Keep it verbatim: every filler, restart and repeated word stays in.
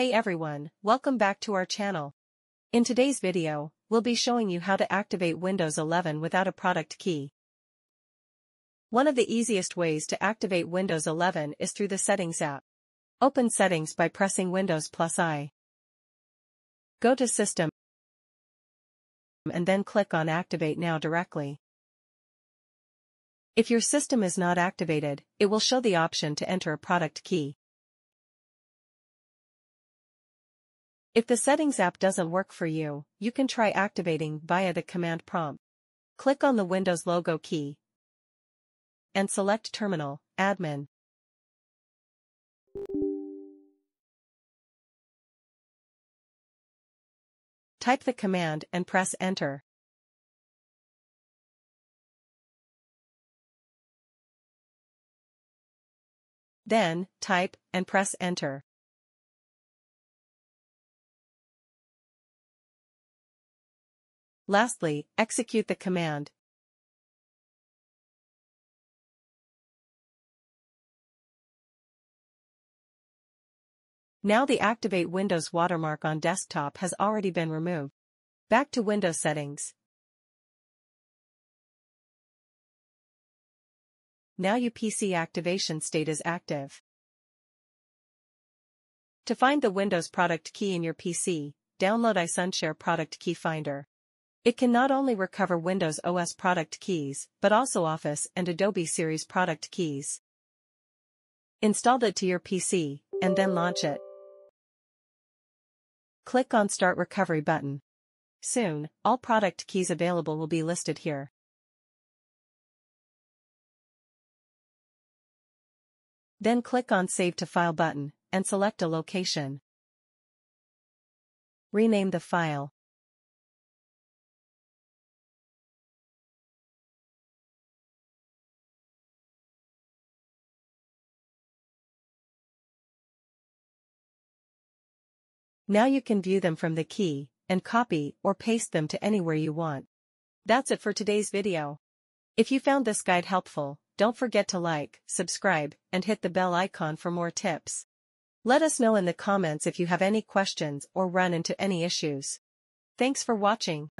Hey everyone, welcome back to our channel. In today's video, we'll be showing you how to activate Windows eleven without a product key. One of the easiest ways to activate Windows eleven is through the Settings app. Open Settings by pressing Windows plus I. Go to System and then click on Activate Now directly. If your system is not activated, it will show the option to enter a product key. If the Settings app doesn't work for you, you can try activating via the command prompt. Click on the Windows logo key and select Terminal, Admin. Type the command and press Enter. Then, type and press Enter. Lastly, execute the command. Now the Activate Windows watermark on desktop has already been removed. Back to Windows settings. Now your P C activation state is active. To find the Windows product key in your P C, download iSunshare Product Key Finder. It can not only recover Windows O S product keys, but also Office and Adobe series product keys. Install it to your P C, and then launch it. Click on Start Recovery button. Soon, all product keys available will be listed here. Then click on Save to File button, and select a location. Rename the file. Now you can view them from the key, and copy or paste them to anywhere you want. That's it for today's video. If you found this guide helpful, don't forget to like, subscribe, and hit the bell icon for more tips. Let us know in the comments if you have any questions or run into any issues. Thanks for watching.